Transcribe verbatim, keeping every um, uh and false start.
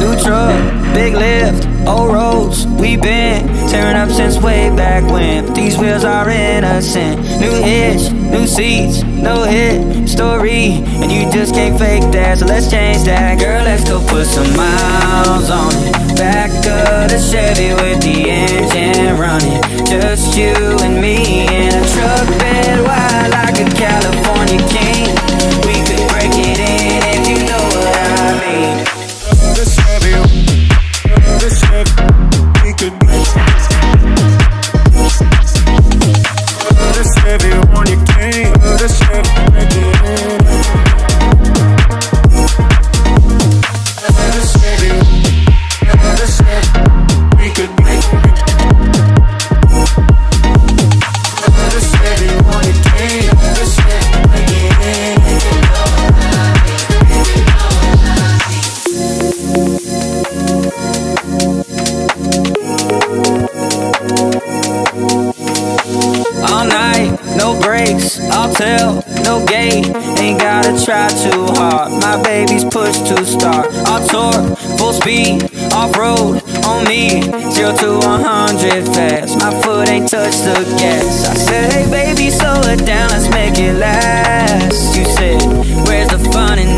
New truck, big lift, old roads, we been tearing up since way back when. But these wheels are innocent. New hitch, new seats, no hit story, and you just can't fake that. So let's change that, girl, let's go put some miles on it. Back of the Chevy with the engine running, just you and me in a truck bed wide like a California king. We could break it in if you know what I mean. I'll tell, no gate, ain't gotta try too hard. My baby's pushed to start. I'll torque, full speed, off-road, on me, zero to one hundred fast. My foot ain't touched the gas. I said, hey baby, slow it down, let's make it last. You said, where's the fun in